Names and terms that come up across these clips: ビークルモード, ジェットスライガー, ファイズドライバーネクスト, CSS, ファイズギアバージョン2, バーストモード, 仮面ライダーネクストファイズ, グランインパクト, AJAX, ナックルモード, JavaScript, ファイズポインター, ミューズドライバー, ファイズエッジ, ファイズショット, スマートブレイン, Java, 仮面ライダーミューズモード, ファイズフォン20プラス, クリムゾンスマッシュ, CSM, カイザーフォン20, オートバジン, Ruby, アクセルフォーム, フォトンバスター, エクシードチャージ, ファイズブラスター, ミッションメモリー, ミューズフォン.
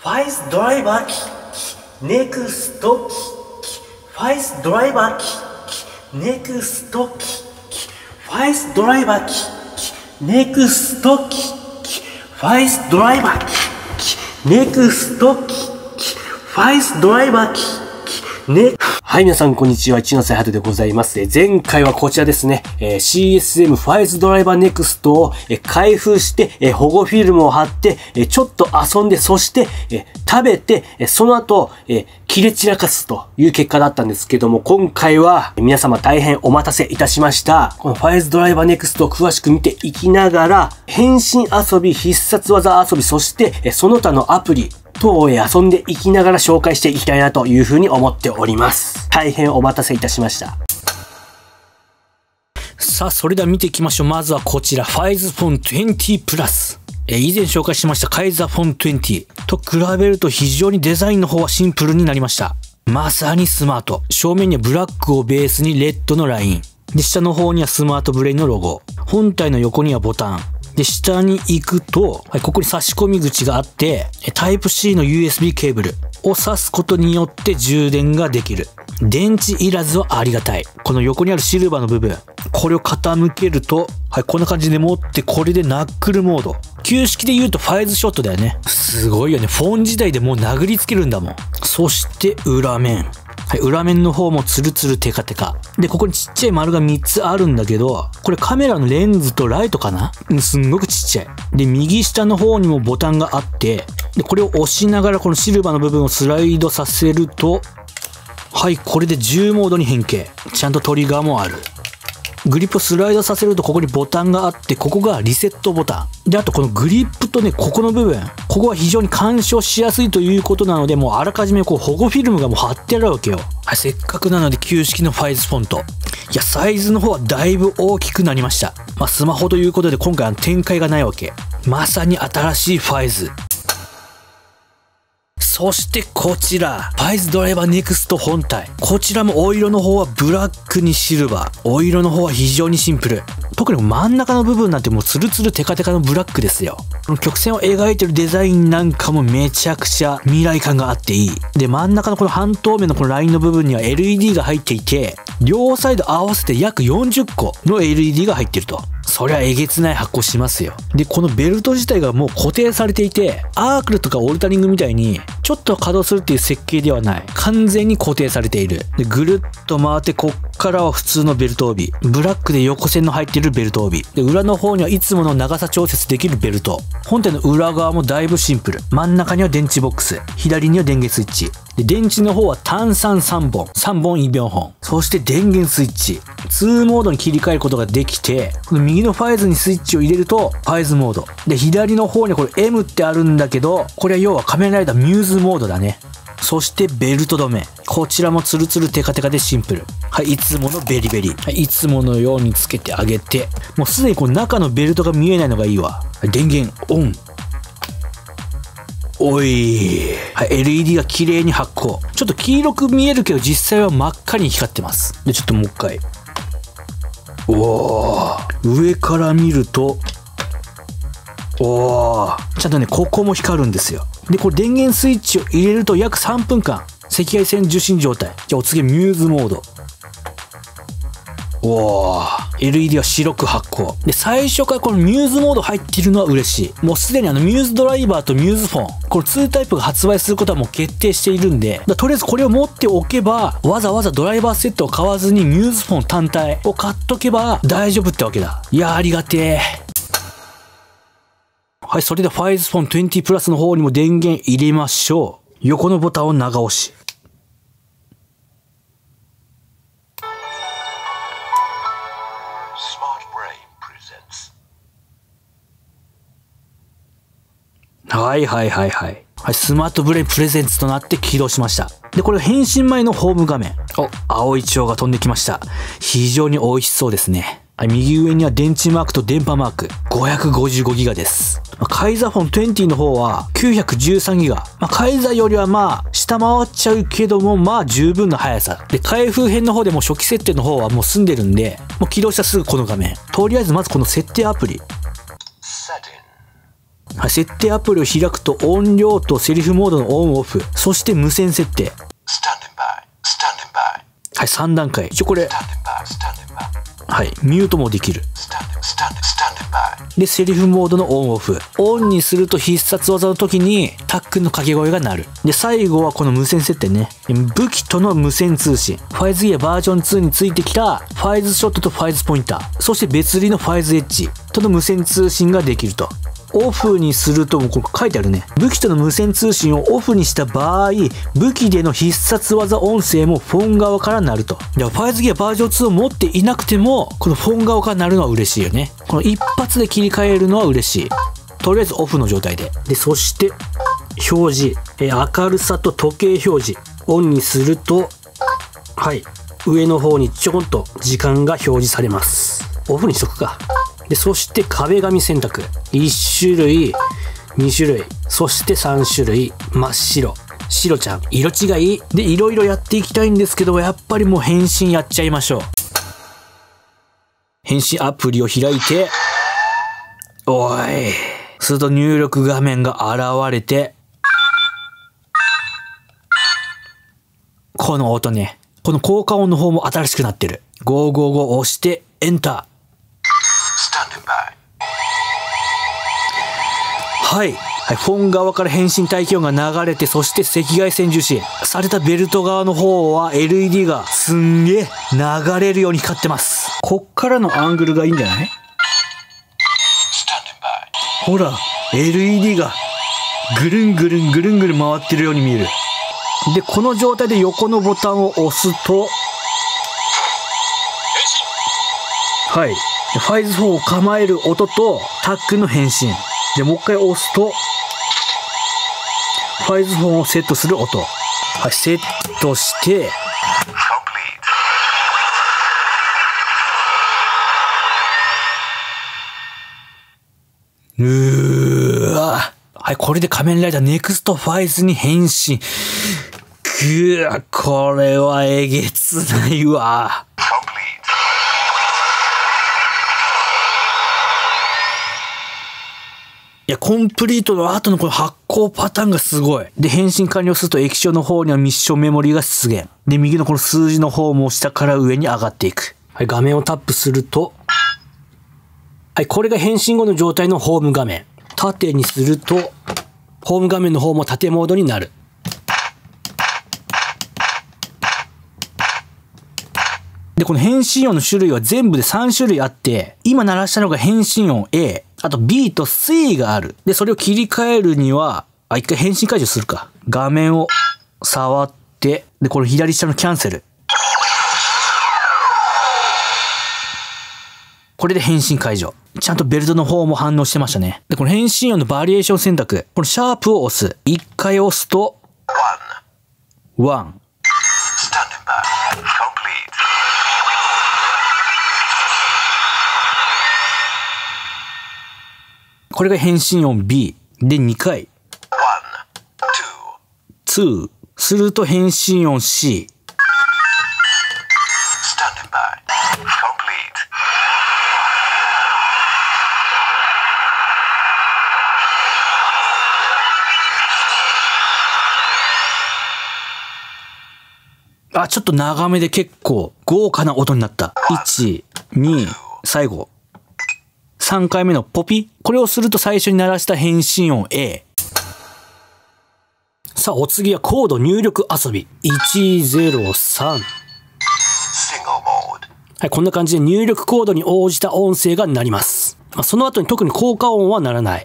ファイスドライバーキネクストキファイスドライバーキネクストキファイスドライバーキネクストキファイスドライバーキネクストキファイスドライバーキネクはい、皆さん、こんにちは。一ノ瀬ハトでございます。前回はこちらですね、CSM ファイズドライバーネクストを開封して、保護フィルムを貼って、ちょっと遊んで、そして、食べて、その後、切れ散らかすという結果だったんですけども、今回は皆様大変お待たせいたしました。このファイズドライバーネクストを詳しく見ていきながら、変身遊び、必殺技遊び、そして、その他のアプリ、等へ遊んでいきながら紹介していきたいなというふうに思っております。大変お待たせいたしました。さあ、それでは見ていきましょう。まずはこちら、ファイズフォン20プラス。以前紹介しましたカイザーフォン20と比べると非常にデザインの方はシンプルになりました。まさにスマート。正面にはブラックをベースにレッドのライン。で、下の方にはスマートブレインのロゴ。本体の横にはボタン。で、下に行くと、はい、ここに差し込み口があって、タイプ C の USB ケーブルを挿すことによって充電ができる。電池いらずはありがたい。この横にあるシルバーの部分、これを傾けると、はい、こんな感じで持って、これでナックルモード。旧式で言うとファイズショットだよね。すごいよね。フォン時代でもう殴りつけるんだもん。そして裏面。はい、裏面の方もツルツルテカテカ。で、ここにちっちゃい丸が3つあるんだけど、これカメラのレンズとライトかな？すんごくちっちゃい。で、右下の方にもボタンがあって、で、これを押しながらこのシルバーの部分をスライドさせると、はい、これで10モードに変形。ちゃんとトリガーもある。グリップをスライドさせるとここにボタンがあって、ここがリセットボタン。で、あとこのグリップとね、ここの部分。ここは非常に干渉しやすいということなので、もうあらかじめこう保護フィルムがもう貼ってあるわけよ。はい、せっかくなので旧式のファイズフォント。いや、サイズの方はだいぶ大きくなりました。まあ、スマホということで今回は展開がないわけ。まさに新しいファイズ。そしてこちら、ファイズドライバーネクスト本体。こちらもお色の方はブラックにシルバー。お色の方は非常にシンプル。特に真ん中の部分なんてもうツルツルテカテカのブラックですよ。この曲線を描いてるデザインなんかもめちゃくちゃ未来感があっていい。で、真ん中のこの半透明のこのラインの部分には LED が入っていて、両サイド合わせて約40個の LED が入ってると。そりゃえげつない発光しますよ。で、このベルト自体がもう固定されていて、アークルとかオルタリングみたいに、ちょっと稼働するっていう設計ではない。完全に固定されている。で、ぐるっと回って、こっからは普通のベルト帯。ブラックで横線の入っているベルト帯。で、裏の方にはいつもの長さ調節できるベルト。本体の裏側もだいぶシンプル。真ん中には電池ボックス。左には電源スイッチ。で、電池の方は単3 3本。3本4本。そして電源スイッチ。2モードに切り替えることができて、この右のファイズにスイッチを入れると、ファイズモード。で、左の方にこれ M ってあるんだけど、これは要は仮面ライダーミューズモードだね。そしてベルト止め。こちらもツルツルテカテカでシンプル。はい、いつものベリベリ。はい、いつものようにつけてあげて。もうすでにこの中のベルトが見えないのがいいわ。はい、電源オン。おい。はい、LED が綺麗に発光。ちょっと黄色く見えるけど実際は真っ赤に光ってます。で、ちょっともう一回。おー。上から見ると、おー。ちゃんとね、ここも光るんですよ。で、これ電源スイッチを入れると約3分間、赤外線受信状態。じゃあお次はミューズモード。おー。LED は白く発光。で、最初からこのミューズモード入っているのは嬉しい。もうすでにミューズドライバーとミューズフォン。この2タイプが発売することはもう決定しているんで、とりあえずこれを持っておけば、わざわざドライバーセットを買わずにミューズフォン単体を買っとけば大丈夫ってわけだ。いやー、ありがてー。はい、それでファイズフォン20プラスの方にも電源入れましょう。横のボタンを長押し。はいはいはいはい。はい、スマートブレインプレゼンツとなって起動しました。で、これ変身前のホーム画面。お、青い蝶が飛んできました。非常に美味しそうですね。はい、右上には電池マークと電波マーク。555ギガです。カイザーフォン20の方は913ギガ。カイザーよりは下回っちゃうけども、十分な速さ。で、開封編の方でも初期設定の方はもう済んでるんで、もう起動したらすぐこの画面。とりあえずまずこの設定アプリ。設定アプリを開くと音量とセリフモードのオンオフ、そして無線設定、はい、3段階。一応これ、はい、ミュートもできる。で、セリフモードのオンオフ。オンにすると必殺技の時にタックンの掛け声が鳴る。で、最後はこの無線設定ね。武器との無線通信。ファイズギアバージョン2についてきたファイズショットとファイズポインター。そして別売りのファイズエッジとの無線通信ができると。オフにすると、もうここ書いてあるね。武器との無線通信をオフにした場合、武器での必殺技音声もフォン側から鳴ると。ファイズギアバージョン2を持っていなくても、このフォン側から鳴るのは嬉しいよね。この一発で切り替えるのは嬉しい。とりあえずオフの状態で。で、そして、表示。明るさと時計表示。オンにすると、はい。上の方にちょこんと時間が表示されます。オフにしとくか。で、そして壁紙選択。1種類、2種類、そして3種類、真っ白、白ちゃん、色違い。で、いろいろやっていきたいんですけど、やっぱりもう変身やっちゃいましょう。変身アプリを開いて、おい。すると入力画面が現れて、この音ね。この効果音の方も新しくなってる。555を押して、エンター。はい、はい、フォン側から変身体験が流れて、そして赤外線重視されたベルト側の方は LED がすんげえ流れるように光ってます。こっからのアングルがいいんじゃない？ほら LED がぐるんぐるんぐるんぐるん回ってるように見える。で、この状態で横のボタンを押すと、はい、ファイズ4を構える音とタックの変身。で、もう一回押すと、ファイズ4をセットする音。はい、セットして、うーわ。はい、これで仮面ライダーネクストファイズに変身。ぐわ、これはえげつないわ。いや、コンプリートの後のこの発光パターンがすごい。で、変身完了すると液晶の方にはミッションメモリーが出現。で、右のこの数字の方も下から上に上がっていく。はい、画面をタップすると、はい、これが変身後の状態のホーム画面。縦にすると、ホーム画面の方も縦モードになる。で、この変身音の種類は全部で3種類あって、今鳴らしたのが変身音 A、あと B と C がある。で、それを切り替えるには、あ、一回変身解除するか。画面を触って、で、この左下のキャンセル。これで変身解除。ちゃんとベルトの方も反応してましたね。で、この変身音のバリエーション選択。このシャープを押す。一回押すと、ワン。これが変身音 B で2回。2すると変身音 C。あ、ちょっと長めで結構豪華な音になった。1、2、最後。3回目のポピ。これをすると最初に鳴らした変身音 A。さあ、お次はコード入力遊び。103。はい、こんな感じで入力コードに応じた音声が鳴ります。まあ、その後に特に効果音は鳴らない。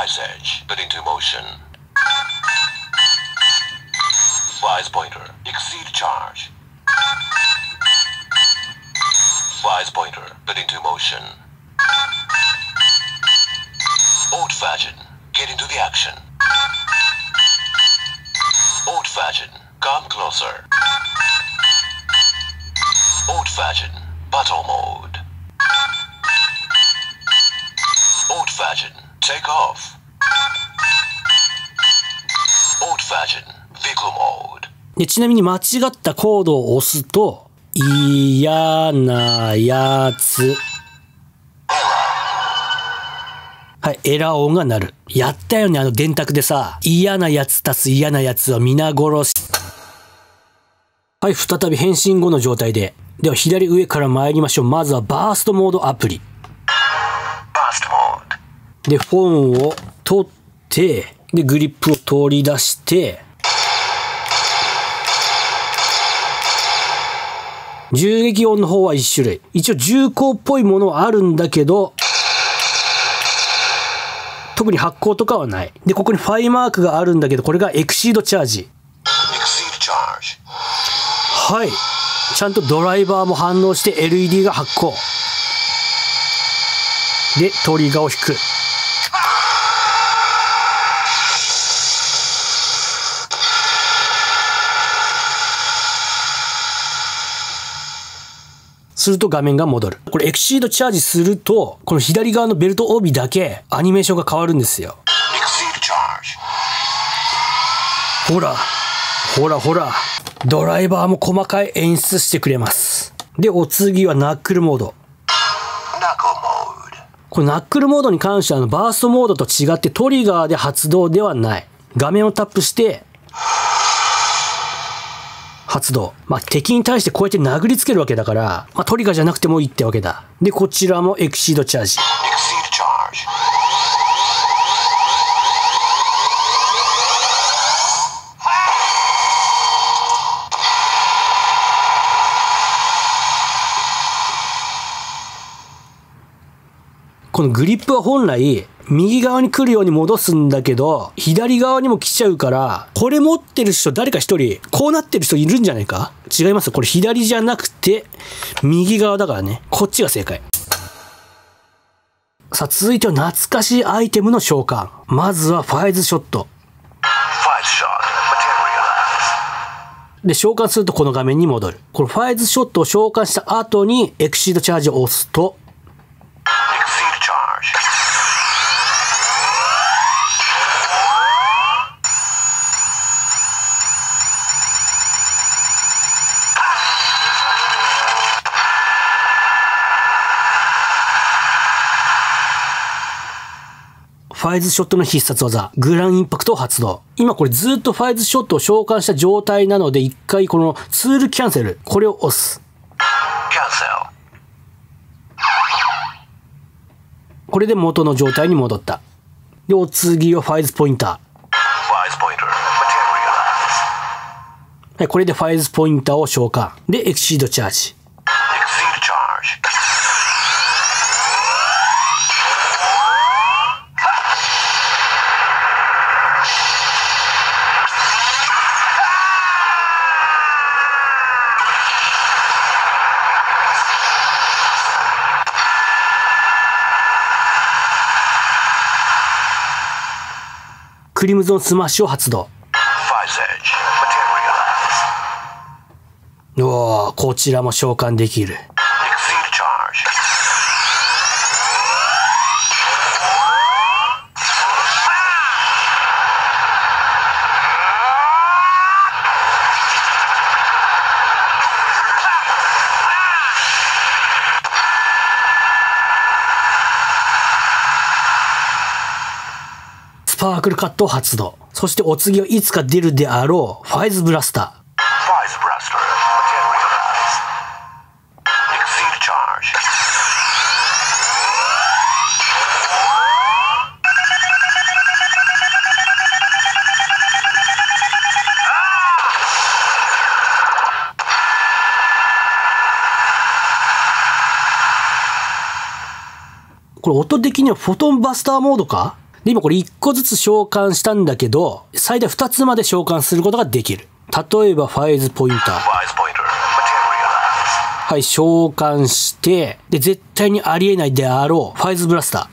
Wise edge, put into motion. Wise pointer, exceed charge. Wise pointer, put into motion. Old fashioned, get into the action. Old fashioned, come closer. Old fashioned, battle mode. Old fashioned, take off. Old fashioned, vehicle mode. でちなみに間違ったコードを押すと、いやなやつ。はい、エラー音が鳴る。やったよね、あの電卓でさ、嫌なやつ足す嫌なやつは皆殺し。はい、再び変身後の状態で。では、左上から参りましょう。まずはバーストモードアプリ。バーストモード。で、フォンを取って、で、グリップを取り出して、銃撃音の方は1種類。一応銃口っぽいものはあるんだけど、特に発光とかはない。で、ここにファイマークがあるんだけど、これがエクシードチャージ。はい。ちゃんとドライバーも反応して LED が発光。で、トリガーを引く。すると画面が戻る。これエクシードチャージすると、この左側のベルト帯だけアニメーションが変わるんですよ。ほら、ほらほら、ドライバーも細かい演出してくれます。で、お次はナックルモード。これナックルモードに関してはバーストモードと違ってトリガーで発動ではない。画面をタップして、発動。まあ、敵に対してこうやって殴りつけるわけだから、まあ、トリガーじゃなくてもいいってわけだ。で、こちらもエクシードチャージ。このグリップは本来、右側に来るように戻すんだけど、左側にも来ちゃうから、これ持ってる人、誰か一人、こうなってる人いるんじゃないか？違いますよ。これ左じゃなくて、右側だからね。こっちが正解。さあ、続いては懐かしいアイテムの召喚。まずはファイズショット。で、召喚するとこの画面に戻る。このファイズショットを召喚した後に、エクシードチャージを押すと、ファイズショットの必殺技、グランインパクトを発動。今これずっとファイズショットを召喚した状態なので、一回このツールキャンセル、これを押す。これで元の状態に戻った。で、お次はファイズポインター。はい、これでファイズポインターを召喚。で、エクシードチャージ。クリムゾンスマッシュを発動。おー、こちらも召喚できる。スパークルカットを発動。そしてお次はいつか出るであろう、ファイズブラスター。これ音的にはフォトンバスターモードか？で、今これ1個ずつ召喚したんだけど、最大2つまで召喚することができる。例えば、ファイズポインター。はい、召喚して、で、絶対にありえないであろう、ファイズブラスター。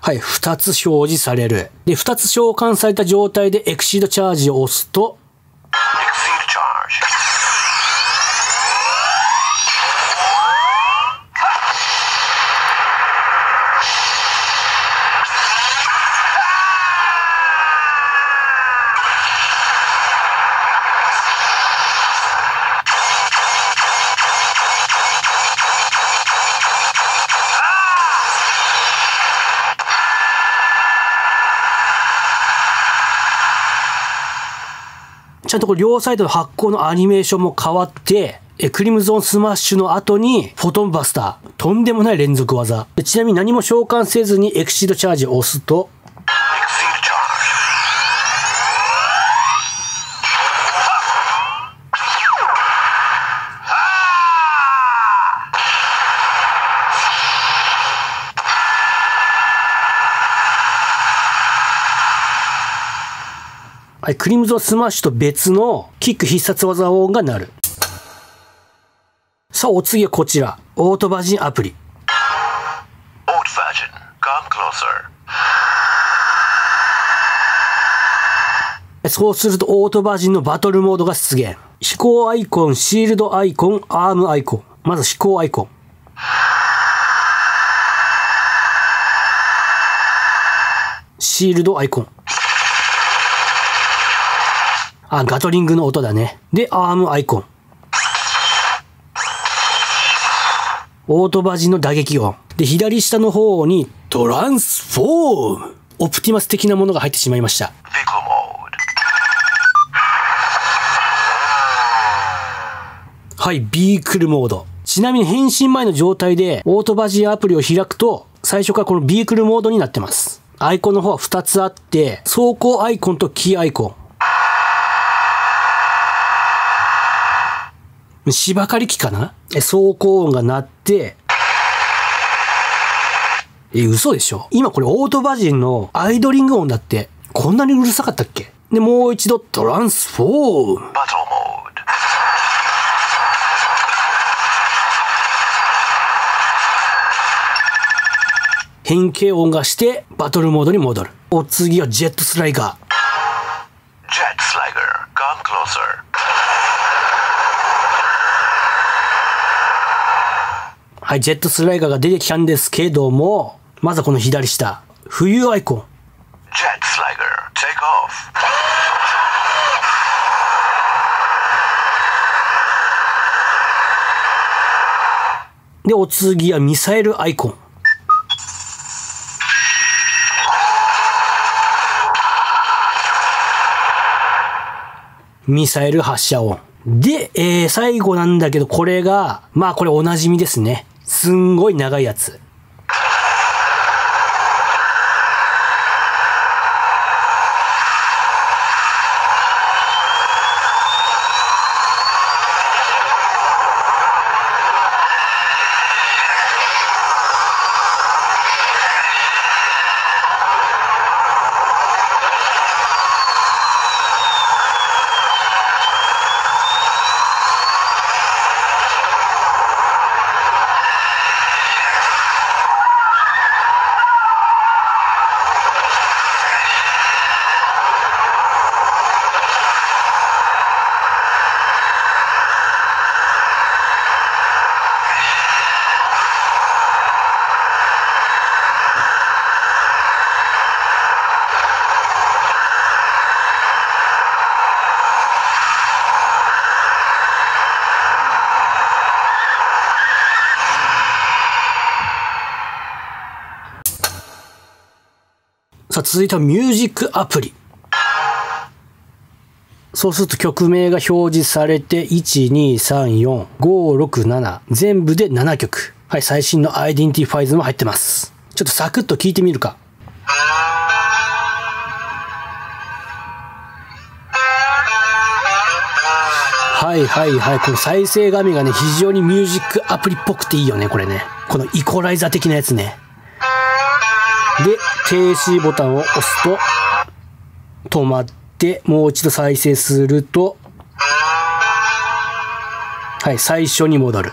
はい、2つ表示される。で、2つ召喚された状態でエクシードチャージを押すと、ちゃんとこれ両サイドの発光のアニメーションも変わって、クリムゾンスマッシュの後に、フォトンバスター。とんでもない連続技。で、ちなみに何も召喚せずにエクシードチャージを押すと、はい、クリムゾンスマッシュと別のキック必殺技音が鳴る。さあ、お次はこちら。オートバージンアプリ。そうするとオートバージンのバトルモードが出現。飛行アイコン、シールドアイコン、アームアイコン。まず飛行アイコン。シールドアイコン。あ、ガトリングの音だね。で、アームアイコン。オートバジンの打撃音。で、左下の方に、トランスフォーム！オプティマス的なものが入ってしまいました。はい、ビークルモード。ちなみに変身前の状態で、オートバジンアプリを開くと、最初からこのビークルモードになってます。アイコンの方は2つあって、走行アイコンとキーアイコン。芝刈り機かな？走行音が鳴って、嘘でしょ？今これオートバジンのアイドリング音だって、こんなにうるさかったっけ？で、もう一度トランスフォーム。バトルモード。変形音がして、バトルモードに戻る。お次はジェットスライガー。ジェットスライガー、come closer。はい、ジェットスライガーが出てきたんですけども、まずはこの左下。冬アイコン。ジェットスライガー、テイクオフ。で、お次はミサイルアイコン。ミサイル発射音。で、最後なんだけど、これが、まあこれおなじみですね。すんごい長いやつ。さあ、続いてはミュージックアプリ。そうすると曲名が表示されて、1234567全部で7曲。はい、最新のアイデンティファイズも入ってます。ちょっとサクッと聴いてみるか。はいはいはい、この再生画面がね、非常にミュージックアプリっぽくていいよね、これね。このイコライザー的なやつね。で、停止ボタンを押すと止まって、もう一度再生すると、はい、最初に戻る。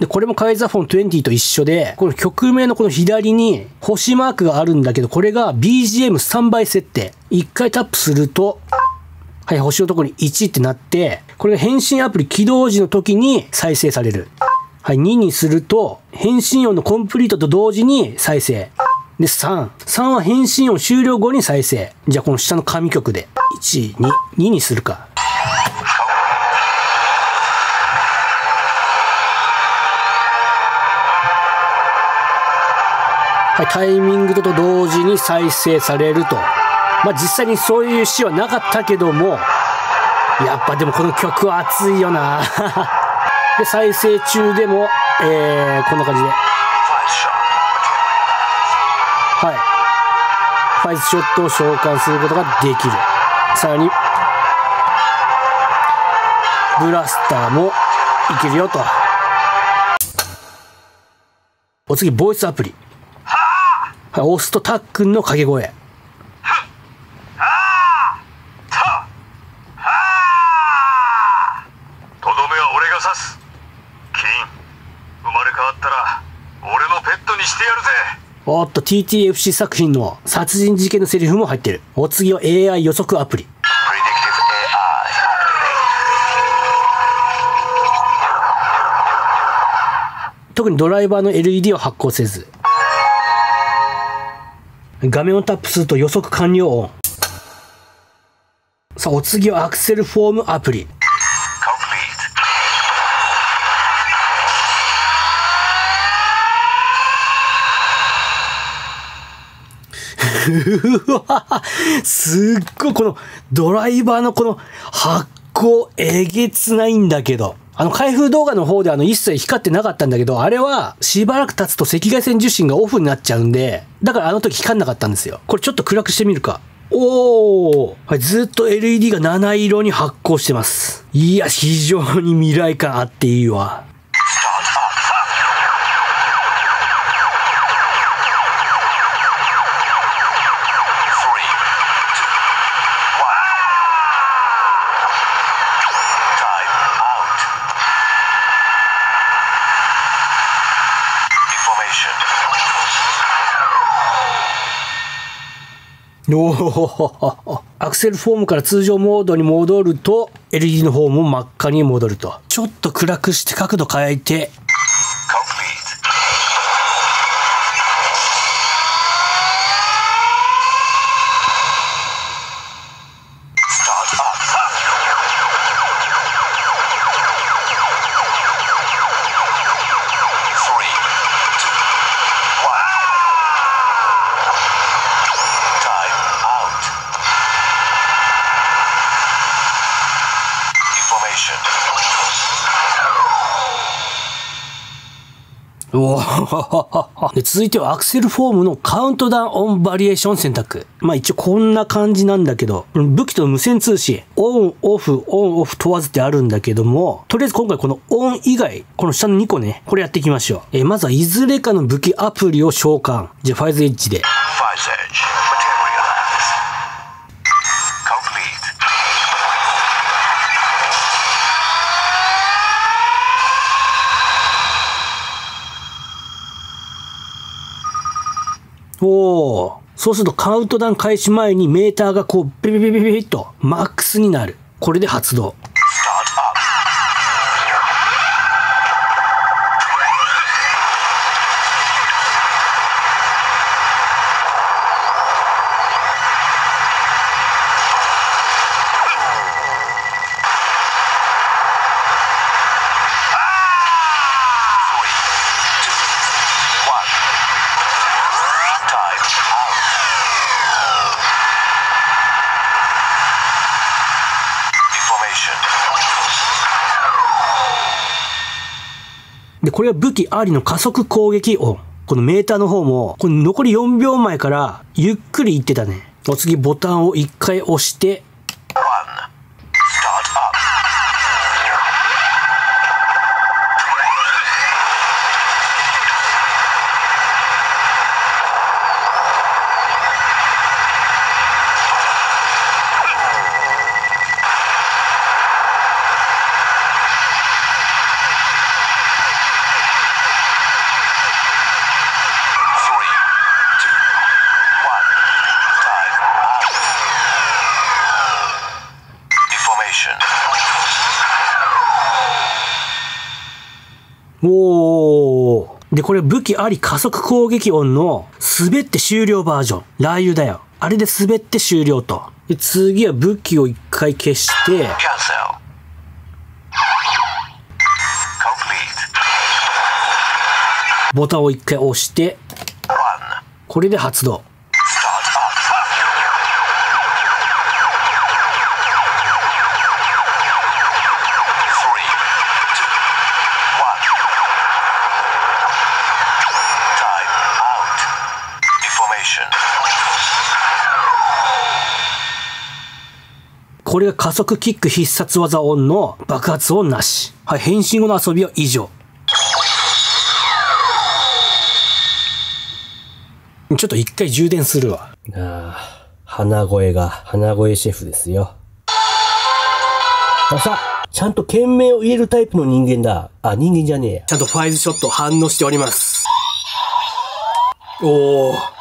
で、これもカイザーフォン20と一緒で、この曲名のこの左に星マークがあるんだけど、これが BGM スタンバイ設定。一回タップすると、はい、星のところに1ってなって、これが返信アプリ起動時の時に再生される。はい、2にすると、返信音のコンプリートと同時に再生。で、3。3は返信音終了後に再生。じゃあこの下の紙曲で。1、2、2にするか。はい、タイミングと同時に再生されると。まあ、実際にそういうシーンはなかったけども、やっぱでもこの曲は熱いよな。で、再生中でも、こんな感じで。はい。ファイズショットを召喚することができる。さらに、ブラスターもいけるよと。お次、ボイスアプリ。押すとたっくんの掛け声。とどめは俺が刺す。キリン、生まれ変わったら俺のペットにしてやるぜ。おっと TTFC 作品の殺人事件のセリフも入ってる。お次は AI 予測アプリ。特にドライバーの LED を発光せず。画面をタップすると予測完了音。さあ、お次はアクセルフォームアプリ。うわ、すっごいこのドライバーのこの発光えげつないんだけど。開封動画の方で一切光ってなかったんだけど、あれはしばらく経つと赤外線受信がオフになっちゃうんで、だからあの時光んなかったんですよ。これちょっと暗くしてみるか。おー、はい、ずっと LED が7色に発光してます。いや、非常に未来感あっていいわ。おアクセルフォームから通常モードに戻ると LED の方も真っ赤に戻ると。ちょっと暗くして角度変えて、で、続いてはアクセルフォームのカウントダウンオンバリエーション選択。まあ一応こんな感じなんだけど、武器と無線通信、オンオフ、オンオフ問わずってあるんだけども、とりあえず今回このオン以外、この下の2個ね、これやっていきましょう。まずはいずれかの武器アプリを召喚。じゃあファイズエッジで。おー。そうするとカウントダウン開始前にメーターがこうビビビビビビッとマックスになる。これで発動。で、これは武器ありの加速攻撃音。このメーターの方も、この残り4秒前からゆっくりいってたね。お次ボタンを1回押して、おー。で、これ武器あり加速攻撃音の滑って終了バージョン。ラー油だよ。あれで滑って終了と。で、次は武器を一回消して、ボタンを一回押して、これで発動。これが加速キック必殺技オンの爆発音なし。はい、変身後の遊びは以上。ちょっと一回充電するわ。ああ、鼻声シェフですよ。あさ、ちゃんと件名を入れるタイプの人間だ。あ、人間じゃねえや。ちゃんとファイズショット反応しております。おー。